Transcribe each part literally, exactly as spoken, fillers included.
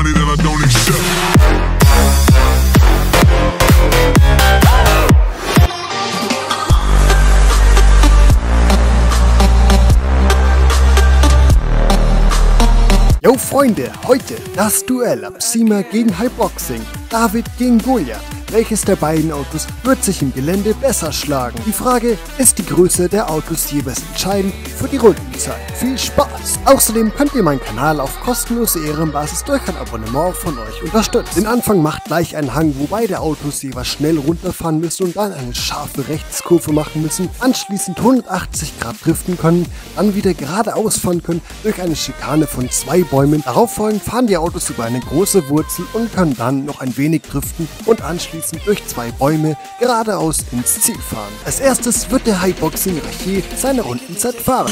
money that I don't accept. Yo Freunde, heute das Duell Absima gegen Haiboxing, David gegen Goliath. Welches der beiden Autos wird sich im Gelände besser schlagen? Die Frage ist die Größe der Autos jeweils entscheidend für die Rundenzeit. Viel Spaß! Außerdem könnt ihr meinen Kanal auf kostenlose Ehrenbasis durch ein Abonnement von euch unterstützen. Den Anfang macht gleich einen Hang, wo beide Autos jeweils schnell runterfahren müssen und dann eine scharfe Rechtskurve machen müssen, anschließend hundertachtzig Grad driften können, dann wieder geradeaus fahren können durch eine Schikane von zwei Bäumen. Darauf folgend fahren die Autos über eine große Wurzel und können dann noch ein wenig driften und anschließend durch zwei Bäume geradeaus ins Ziel fahren. Als erstes wird der Haiboxing Ratchet seine Rundenzeit fahren.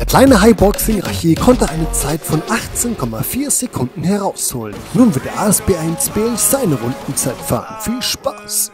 Der kleine Haiboxing Ratchet konnte eine Zeit von achtzehn Komma vier Sekunden herausholen. Nun wird der A S B eins B L seine Rundenzeit fahren. Viel Spaß!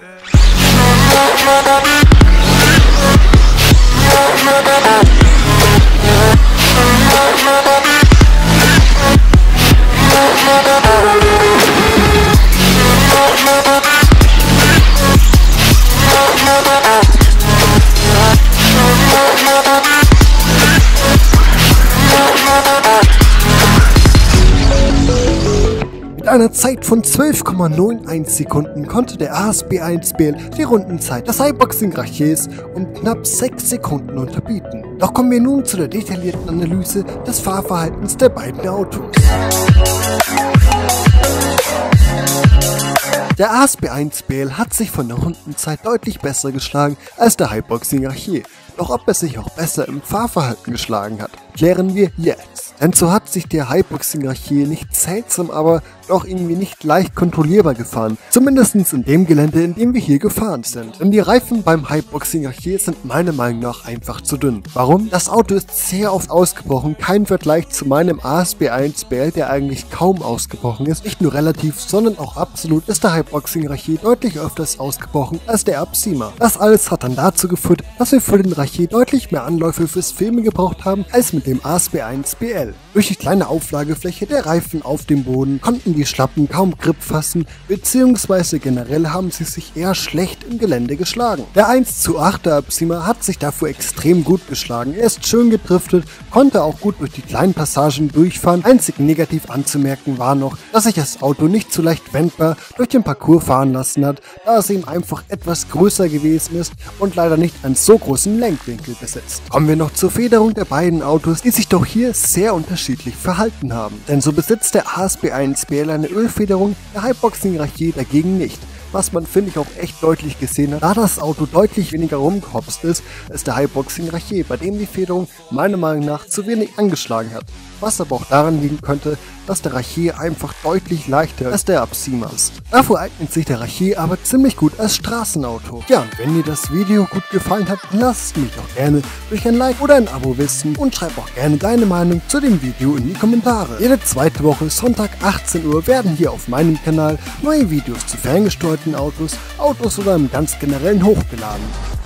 Mit einer Zeit von zwölf Komma einundneunzig Sekunden konnte der A S B eins B L die Rundenzeit des Haiboxing Ratchets um knapp sechs Sekunden unterbieten. Doch kommen wir nun zu der detaillierten Analyse des Fahrverhaltens der beiden Autos. Der A S B eins B L hat sich von der Rundenzeit deutlich besser geschlagen als der Haiboxing Ratchet. Doch ob er sich auch besser im Fahrverhalten geschlagen hat, klären wir jetzt. Denn so hat sich der Haiboxing Ratchet nicht seltsam, aber doch irgendwie nicht leicht kontrollierbar gefahren. Zumindest in dem Gelände, in dem wir hier gefahren sind. Denn die Reifen beim Haiboxing Ratchet sind meiner Meinung nach einfach zu dünn. Warum? Das Auto ist sehr oft ausgebrochen, kein Vergleich zu meinem A S B eins B L, der eigentlich kaum ausgebrochen ist. Nicht nur relativ, sondern auch absolut ist der Haiboxing Ratchet deutlich öfters ausgebrochen als der Absima. Das alles hat dann dazu geführt, dass wir für den Ratchet deutlich mehr Anläufe fürs Filmen gebraucht haben, als mit dem A S B eins B L. Durch die kleine Auflagefläche der Reifen auf dem Boden konnten die Schlappen kaum Grip fassen, beziehungsweise generell haben sie sich eher schlecht im Gelände geschlagen. Der eins zu acht Absima hat sich dafür extrem gut geschlagen, er ist schön gedriftet, konnte auch gut durch die kleinen Passagen durchfahren. Einzig negativ anzumerken war noch, dass sich das Auto nicht so leicht wendbar durch den Parcours fahren lassen hat, da es ihm einfach etwas größer gewesen ist und leider nicht einen so großen Lenkwinkel besitzt. Kommen wir noch zur Federung der beiden Autos, die sich doch hier sehr unterschiedlich verhalten haben. Denn so besitzt der A S B eins B L eine Ölfederung, der Haiboxing Ratchet dagegen nicht, was man finde ich auch echt deutlich gesehen hat, da das Auto deutlich weniger rumgehopst ist als der Haiboxing Ratchet, bei dem die Federung meiner Meinung nach zu wenig angeschlagen hat, was aber auch daran liegen könnte, dass der Ratchet einfach deutlich leichter als der Absima ist. Dafür eignet sich der Ratchet aber ziemlich gut als Straßenauto. Ja, und wenn dir das Video gut gefallen hat, lasst mich auch gerne durch ein Like oder ein Abo wissen und schreib auch gerne deine Meinung zu dem Video in die Kommentare. Jede zweite Woche, Sonntag achtzehn Uhr, werden hier auf meinem Kanal neue Videos zu ferngesteuerten Autos, Autos oder im ganz generellen hochgeladen.